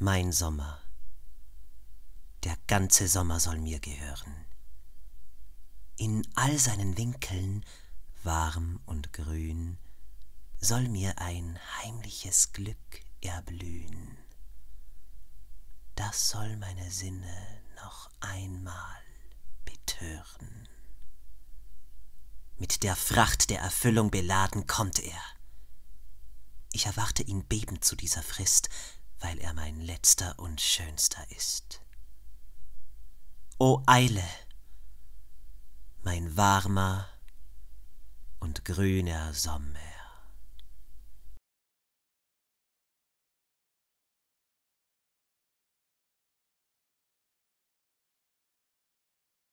Mein Sommer, der ganze Sommer soll mir gehören. In all seinen Winkeln, warm und grün, soll mir ein heimliches Glück erblühen. Das soll meine Sinne noch einmal betören. Mit der Fracht der Erfüllung beladen kommt er. Ich erwarte ihn bebend zu dieser Frist, weil er mein letzter und schönster ist. O eile, mein warmer und grüner Sommer!